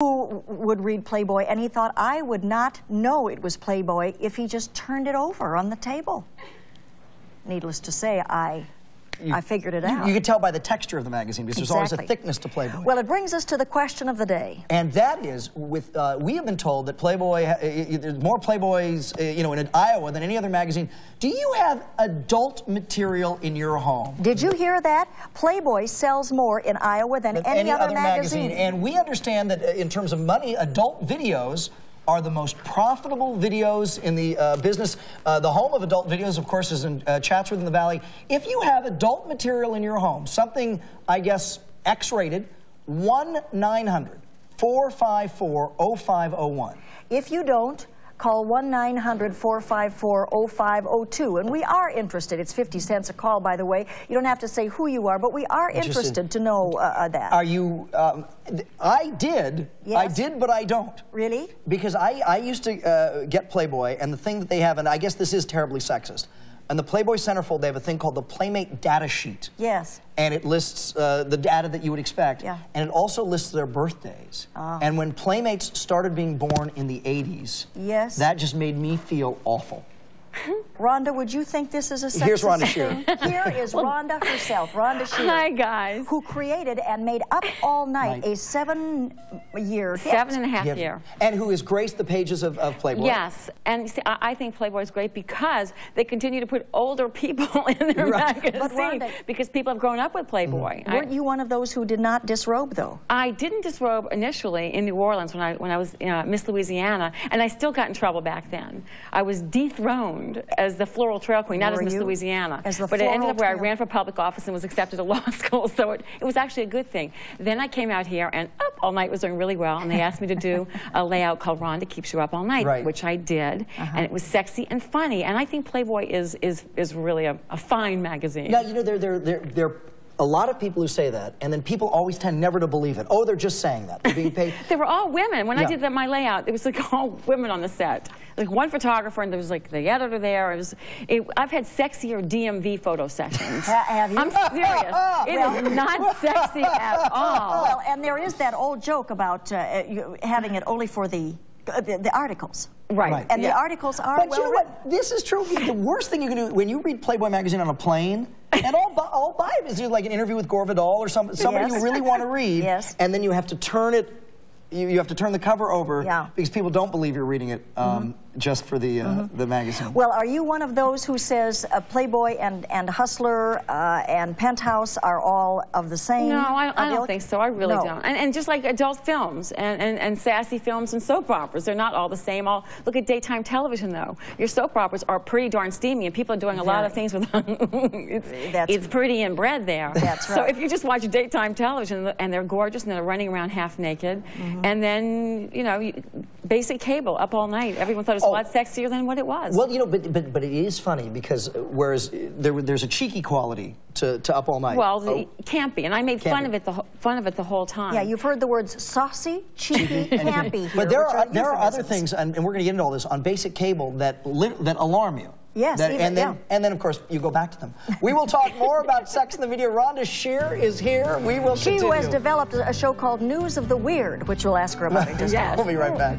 who would read Playboy, and he thought I would not know it was Playboy if he just turned it over on the table. Needless to say, I figured it out. You could tell by the texture of the magazine, because there's always a thickness to Playboy. Well, it brings us to the question of the day. And that is, with we have been told that Playboy, there's more Playboys in Iowa than any other magazine. Do you have adult material in your home? Did you hear that? Playboy sells more in Iowa than any other magazine. And we understand that in terms of money, adult videos are the most profitable videos in the business. The home of adult videos, of course, is in Chatsworth in the Valley. If you have adult material in your home, something, I guess, X-rated, 1-900-454-0501. If you don't, call 1-900-454-0502. And we are interested. It's 50 cents a call, by the way. You don't have to say who you are, but we are interested to know that. Are you... I did. Yes. I did, but I don't. Really? Because I used to get Playboy, and the thing that they have, and I guess this is terribly sexist, and the Playboy Centerfold, they have a thing called the Playmate Data Sheet. Yes. And it lists the data that you would expect. Yeah. And it also lists their birthdays. Oh. And when Playmates started being born in the 80s, yes, that just made me feel awful. Rhonda, would you think this is a sexist? Here's Rhonda Shear. Here is Rhonda herself, Rhonda Shear. Hi, guys. Who created and made Up All Night, a seven and a half year. And who has graced the pages of Playboy. Yes, and see, I think Playboy is great because they continue to put older people in their magazine. But Rhonda, because people have grown up with Playboy. Mm-hmm. Weren't you one of those who did not disrobe, though? I didn't disrobe initially in New Orleans when I was Miss Louisiana, and I still got in trouble back then. I was dethroned as the floral trail queen, not as Miss Louisiana, but it ended up where I ran for public office and was accepted to law school, so it was actually a good thing. Then I came out here, and Up All Night was doing really well, and they asked me to do a layout called Rhonda Keeps You Up All Night, which I did, and it was sexy and funny, and I think Playboy is really a fine magazine. Now, you know, they're a lot of people who say that, and then people always tend never to believe it. Oh, they're just saying that. They're being paid. They were all women. When I did my layout, it was like all women on the set. Like one photographer, and there was like the editor there. It was, I've had sexier DMV photo sessions. Have you? I'm serious. It is not sexy at all. Well, and there is that old joke about having it only for the articles. Right. And the articles are well-written. But you know what? This is true. The worst thing you can do when you read Playboy magazine on a plane, and all by it is like an interview with Gore Vidal or somebody you really want to read, and then you have to turn it, you have to turn the cover over because people don't believe you're reading it just for the magazine. Well, are you one of those who says Playboy and Hustler and Penthouse are all of the same? No, I don't think so. I really don't. And just like adult films and sassy films and soap operas, they're not all the same. Look at daytime television, though. Your soap operas are pretty darn steamy, and people are doing a lot of things with them. It's pretty inbred there. That's right. So if you just watch daytime television, and they're gorgeous, and they're running around half naked, and then, you know, basic cable, Up All Night, everyone thought it was a lot sexier than what it was. Well, you know, but it is funny because whereas there's a cheeky quality to Up All Night. Well, campy, and I made fun of it the whole time. Yeah, you've heard the words saucy, cheeky, campy. Here, but there are other things, and we're going to get into all this on basic cable that alarm you. Yes, and then of course you go back to them. We will talk more about sex in the video. Rhonda Shear is here. We will. She has developed a show called News of the Weird, which we'll ask her about. We'll be right back.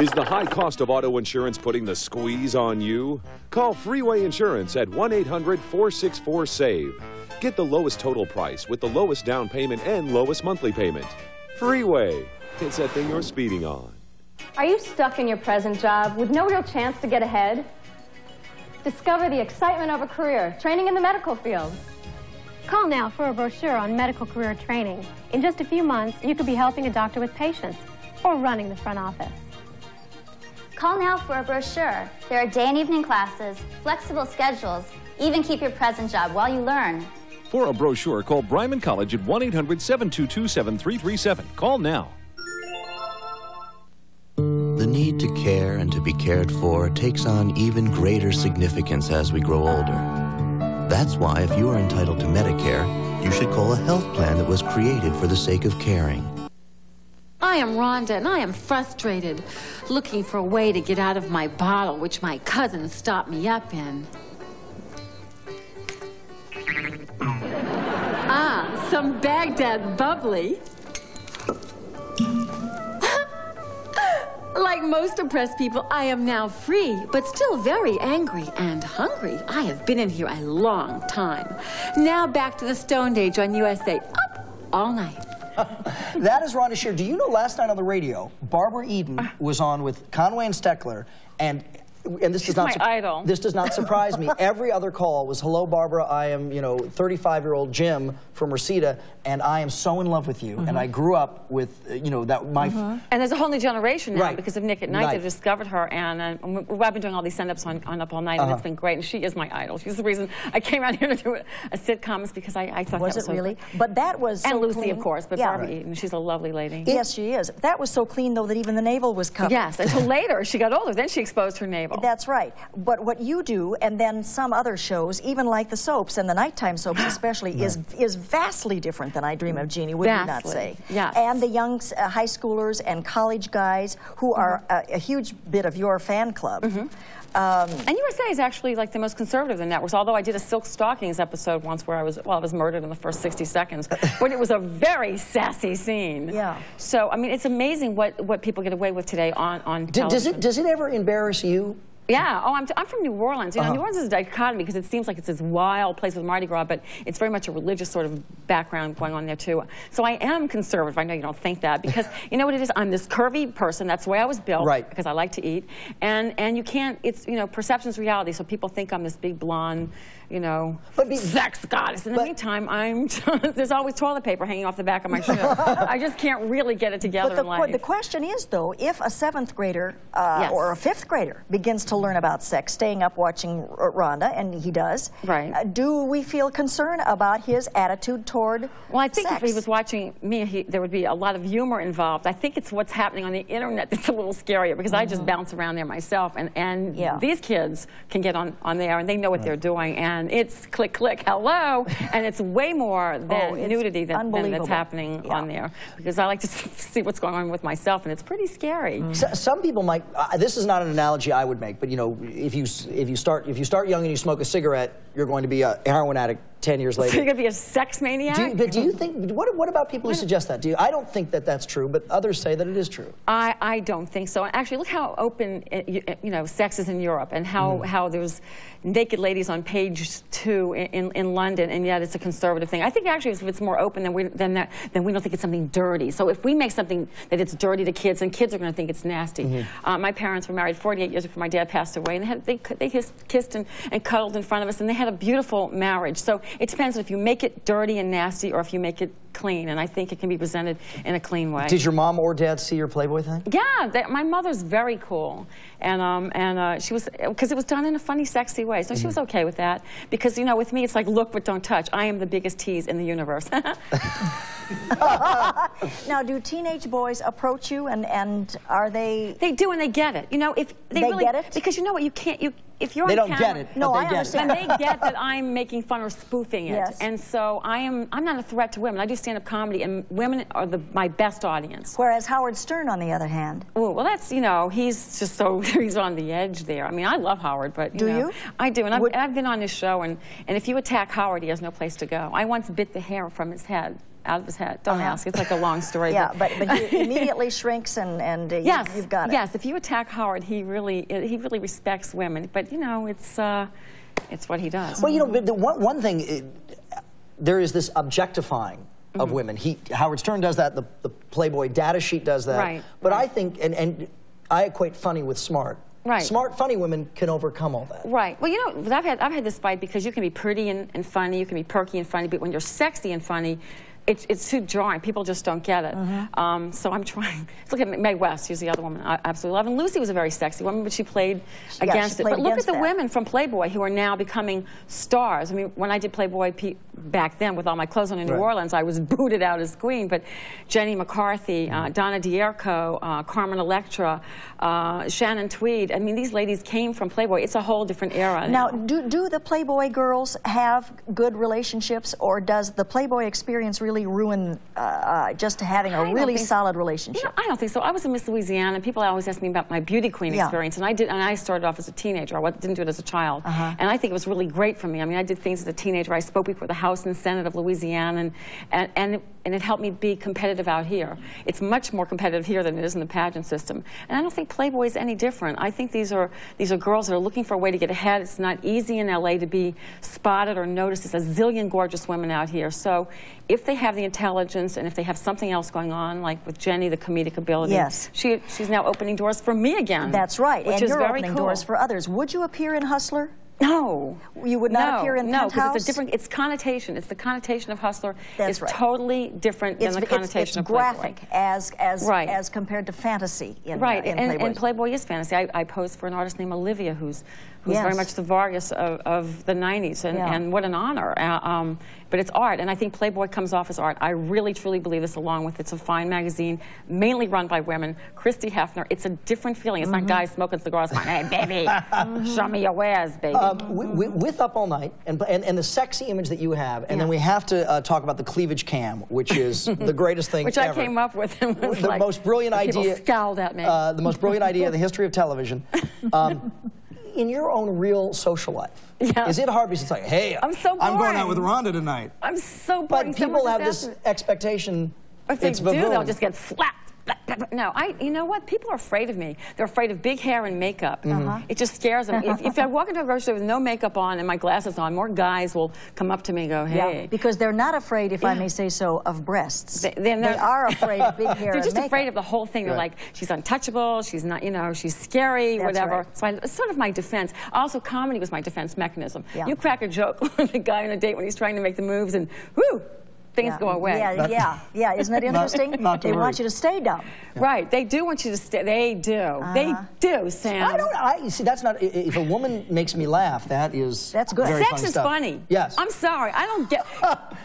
Is the high cost of auto insurance putting the squeeze on you? Call Freeway Insurance at 1-800-464-SAVE. Get the lowest total price with the lowest down payment and lowest monthly payment. Freeway, it's that thing you're speeding on. Are you stuck in your present job with no real chance to get ahead? Discover the excitement of a career training in the medical field. Call now for a brochure on medical career training. In just a few months, you could be helping a doctor with patients or running the front office. Call now for a brochure. There are day and evening classes, flexible schedules, even keep your present job while you learn. For a brochure, call Bryman College at 1-800-722-7337. Call now. The need to care and to be cared for takes on even greater significance as we grow older. That's why if you are entitled to Medicare, you should call a health plan that was created for the sake of caring. I am Rhonda, and I am frustrated, looking for a way to get out of my bottle, which my cousin stopped me up in. some Baghdad bubbly. Like most oppressed people, I am now free, but still very angry and hungry. I have been in here a long time. Now back to the Stone Age on USA. Up all night. That is Rhonda Shear. Do you know last night on the radio, Barbara Eden was on with Conway and Steckler, and this does not idol. This does not surprise me. Every other call was, "Hello, Barbara. I am, you know, 35-year-old Jim from Reseda, and I am so in love with you. And I grew up with, you know, that my." And there's a whole new generation now because of Nick at Night. They've discovered her, and we've been doing all these send-ups on Up All Night, and it's been great. And she is my idol. She's the reason I came out here to do a sitcom is because I thought was that was it really. So, but that was and so Lucy, clean. Of course, but Barbara Eden. She's a lovely lady. Yes, she is. That was so clean though that even the navel was covered. Yes, until later she got older. Then she exposed her navel. That's right. But what you do, and then some other shows, even like the soaps and the nighttime soaps especially, is vastly different than I Dream of Jeannie, would you not say? Yes. And the young high schoolers and college guys who are a huge bit of your fan club. And USA is actually like the most conservative of the networks, although I did a Silk Stockings episode once where I was, well, I was murdered in the first 60 seconds, but it was a very sassy scene. Yeah. So, I mean, it's amazing what people get away with today on television. Does it ever embarrass you? Yeah. Oh, I'm from New Orleans. You know, New Orleans is a dichotomy because it seems like it's this wild place with Mardi Gras, but it's very much a religious sort of background going on there, too. So I am conservative. I know you don't think that because you know what it is? I'm this curvy person. That's the way I was built because I like to eat. And you can't, it's, you know, perception's reality. So people think I'm this big blonde, you know, sex goddess. In the meantime, I'm just, there's always toilet paper hanging off the back of my shoe. I just can't really get it together in life. But the question is, though, if a 7th grader or a 5th grader begins to learn about sex, staying up watching Rhonda, and he does. Right. Do we feel concern about his attitude toward sex? Well, I think if he was watching me, there would be a lot of humor involved. I think it's what's happening on the internet that's a little scarier because I just bounce around there myself, and these kids can get on there and they know what they're doing, and it's click, click, hello, and it's way more than nudity than that's happening on there because I like to see what's going on with myself, and it's pretty scary. So, some people might. This is not an analogy I would make, but you know, if you start young and you smoke a cigarette, you're going to be a heroin addict 10 years later. So you're going to be a sex maniac? Do you think, what about people who suggest that? I don't think that that's true, but others say that it is true. I don't think so. Actually, look how open, you know, sex is in Europe and how there's naked ladies on page 2 in London, and yet it's a conservative thing. I think actually if it's more open then we don't think it's something dirty. So if we make something that it's dirty to kids, then kids are going to think it's nasty. My parents were married 48 years before my dad passed away, and they kissed and cuddled in front of us, and they had a beautiful marriage. So it depends if you make it dirty and nasty or if you make it clean, and I think it can be presented in a clean way. Did your mom or dad see your Playboy thing? Yeah, my mother's very cool, and she was, because it was done in a funny, sexy way, so she was okay with that, because, you know, with me, it's like, look but don't touch. I am the biggest tease in the universe. Now, do teenage boys approach you, and are they... They do, and they get it. You know, if they really get it? Because you know what, you can't... If you're they don't get it. No, I understand. And they get that I'm making fun or spoofing it. Yes. And so I'm not a threat to women. I do stand-up comedy, and women are my best audience. Whereas Howard Stern, on the other hand. Oh, well, that's, you know, he's just so, he's on the edge there. I mean, I love Howard, but, you know. I do, and I've been on his show, and if you attack Howard, he has no place to go. I once bit the hair from his head. Out of his head. Don't ask. It's like a long story. Yeah, but he immediately shrinks, and you've got it. Yes, if you attack Howard, he really respects women. But, you know, it's what he does. Well, you know, but the one thing, there is this objectifying of women. Howard Stern does that. The Playboy data sheet does that. Right. But I think, and I equate funny with smart. Right. Smart, funny women can overcome all that. Right. Well, you know, I've had this fight because you can be pretty and funny, you can be perky and funny, but when you're sexy and funny, it's too jarring. People just don't get it. So I'm trying. Look at Mae West. She's the other woman I absolutely love. And Lucy was a very sexy woman, but she played against it. But look at the women from Playboy who are now becoming stars. I mean, when I did Playboy back then with all my clothes on in New Orleans, I was booted out as queen. But Jenny McCarthy, Donna Dierko, Carmen Electra, Shannon Tweed. I mean, these ladies came from Playboy. It's a whole different era. Now, do the Playboy girls have good relationships, or does the Playboy experience really really ruin just having a really solid relationship? You know, I don't think so. I was in Miss Louisiana, and people always ask me about my beauty queen experience, and I started off as a teenager. I didn't do it as a child, and I think it was really great for me. I mean, I did things as a teenager. I spoke before the House and Senate of Louisiana, and it helped me be competitive out here. It's much more competitive here than it is in the pageant system, and I don't think Playboy is any different. I think these are girls that are looking for a way to get ahead. It's not easy in L.A. to be spotted or noticed. There's a zillion gorgeous women out here. So if they have the intelligence and if they have something else going on, like with Jenny, the comedic ability, she's now opening doors for me again. That's right, which is very cool. And you're opening doors for others. Would you appear in Hustler? No. You would not appear in Penthouse? No, because it's a different, it's connotation. It's the connotation of Hustler. That's right. It's totally different than the connotation of Playboy. It's graphic as compared to fantasy in, in Playboy. Right, and Playboy is fantasy. I posed for an artist named Olivia, who's very much the Vargas of the 90s, and what an honor. But it's art, and I think Playboy comes off as art. I really, truly believe this, along with it's a fine magazine, mainly run by women. Christy Hefner, it's a different feeling. It's not guys smoking cigars going, hey, baby, show me your wares, baby. With Up All Night, and the sexy image that you have, and then we have to talk about the cleavage cam, which is the greatest thing which ever. Which I came up with. The like, most brilliant idea. People scowled at me. The most brilliant idea in the history of television. In your own real social life, is it hard because it's like, hey, I'm going out with Rhonda tonight. I'm so boring. But people have this expectation. If they do, they'll just get slapped. No, you know what? People are afraid of me. They're afraid of big hair and makeup. It just scares them. If I walk into a grocery store with no makeup on and my glasses on, more guys will come up to me and go, hey. Yeah, because they're not afraid, if I may say so, of breasts. They are afraid of big hair and makeup. They're just afraid of the whole thing. They're like, she's untouchable, she's not, you know, she's scary, whatever. So it's sort of my defense. Also, comedy was my defense mechanism. You crack a joke with a guy on a date when he's trying to make the moves and, whoo, things go away. Isn't that interesting? They want you to stay dumb. Right. They do want you to stay. They do. They do, Sam. You see, that's not. If a woman makes me laugh, that is. That's good. Sex is funny. Yes. I'm sorry. I don't get.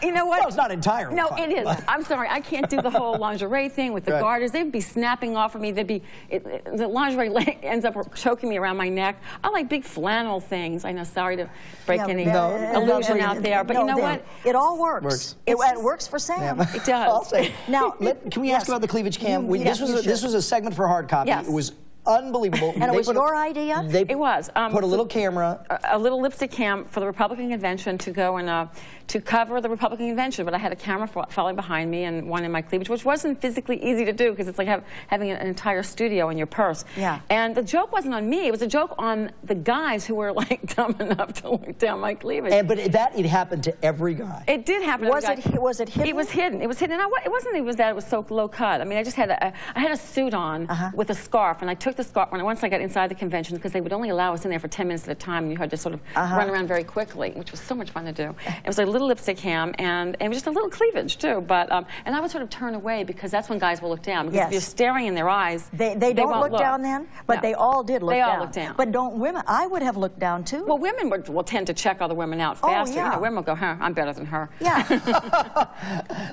You know what? No, it's not entirely. No, it is. I'm sorry. I can't do the whole lingerie thing with the garters. They'd be snapping off of me. They'd be. The lingerie ends up choking me around my neck. I like big flannel things. I know. Sorry to break any illusion out there, but you know what? It all works. Works for Sam. It does. I'll say. Now, can we ask about the cleavage cam? This was a segment for Hard Copy. It was unbelievable. And it was your idea? It was. Put a little camera. A little lipstick cam for the Republican convention to go and to cover the Republican convention. But I had a camera falling behind me and one in my cleavage, which wasn't physically easy to do because it's like having an entire studio in your purse. Yeah. And the joke wasn't on me. It was a joke on the guys who were like dumb enough to look down my cleavage. But it happened to every guy. It did happen to every guy. Was it hidden? It was hidden. It was hidden. And it wasn't that it was so low cut. I mean, I just had I had a suit on with a scarf, and I took the scarf once I got inside the convention because they would only allow us in there for 10 minutes at a time, and you had to sort of run around very quickly, which was so much fun to do. It was a little lipstick cam and just a little cleavage too, but and I would sort of turn away because that's when guys will look down because if you're staring in their eyes, they don't look down then, but they all did look down. They all looked down. But don't women? I would have looked down too. Well, women will tend to check other women out faster. You know, women will go, huh, I'm better than her. Yeah.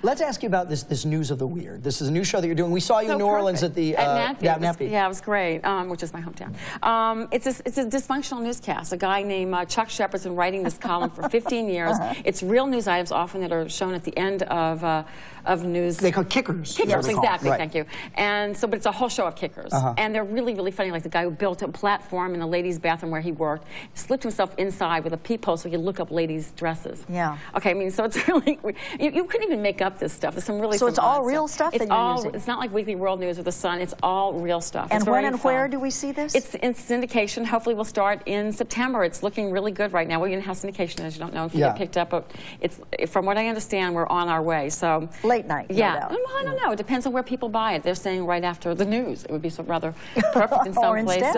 Let's ask you about this News of the Weird. This is a new show that you're doing. We saw you in New Orleans at the Nappy. Yeah, it was great. Which is my hometown. It's a dysfunctional newscast. A guy named Chuck Shepherd's been writing this column for 15 years. It's real news items often that are shown at the end of news. They call kickers. Kickers, exactly. Thank you. And so, but it's a whole show of kickers, and they're really, really funny. Like the guy who built a platform in a ladies' bathroom where he worked, slipped himself inside with a peephole so he could look up ladies' dresses. Yeah. Okay. I mean, so it's really you couldn't even make up this stuff. There's some really. So it's all real stuff. It's all. It's not like Weekly World News or The Sun. It's all real stuff. And where do we see this? It's in syndication. Hopefully, we'll start in September. It's looking really good right now. We're going to have syndication, as you don't know, if you get picked up. But it's, from what I understand, we're on our way. So late night. Yeah. No doubt. Well, I don't know. It depends on where people buy it. They're saying right after the news. It would be so rather perfect in some places.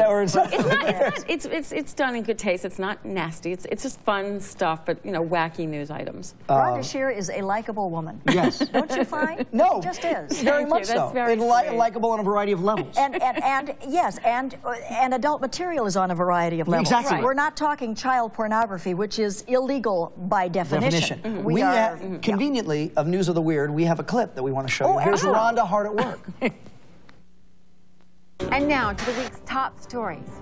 It's done in good taste. It's not nasty. It's just fun stuff, but you know, wacky news items. Rhonda Shear is a likable woman. Yes. Don't you find? No. She just is. Very much so. That's very likable on a variety of levels. And yes, and adult material is on a variety of levels. Exactly. Right. We're not talking child pornography, which is illegal by definition. We are, conveniently, of News of the Weird, we have a clip that we want to show you. Here's Rhonda hard at work. And now to the week's top stories.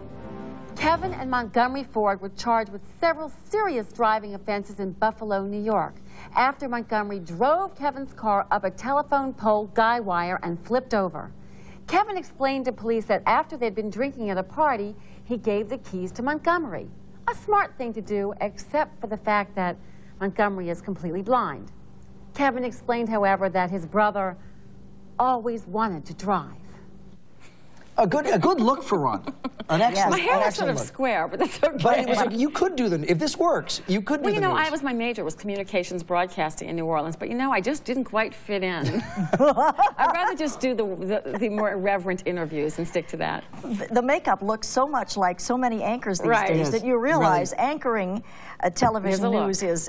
Kevin and Montgomery Ford were charged with several serious driving offenses in Buffalo, New York, after Montgomery drove Kevin's car up a telephone pole guy wire and flipped over. Kevin explained to police that after they'd been drinking at a party, he gave the keys to Montgomery. A smart thing to do, except for the fact that Montgomery is completely blind. Kevin explained, however, that his brother always wanted to drive. A good look for Rhonda. An excellent, yes. My hair was sort of square, but that's okay. But it was like, you could do the, if this works, you could do the news. Well, you know, my major was communications broadcasting in New Orleans, but you know, I just didn't quite fit in. I'd rather just do the more irreverent interviews and stick to that. The makeup looks so much like so many anchors these days that you realize anchoring television news is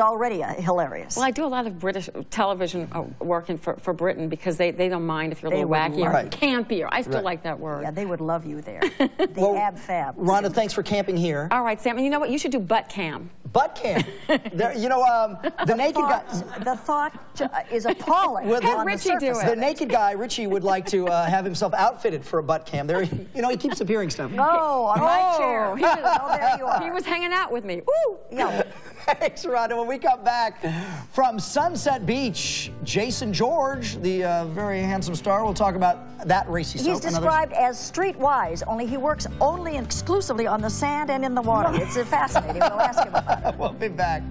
already hilarious. Well, I do a lot of British television work for Britain because they don't mind if you're a little wackier, campier. I still like that word. Yeah, they would love you there. The AbFab. Rhonda, thanks for camping here. All right, Sam. And you know what? You should do butt cam. Butt cam. You know, the naked guy. The thought is appalling. Have Richie do it. The naked guy, Richie, would like to have himself outfitted for a butt cam. There, you know, he keeps appearing, Stephanie. Oh, on my chair. Oh, there you are. He was hanging out with me. Woo! Yeah. Thanks, Rhonda. When we come back from Sunset Beach, Jason George, the very handsome star, will talk about that racy soap. He's described as streetwise, only he works only and exclusively on the sand and in the water. It's fascinating. We'll ask him about it. We'll be back.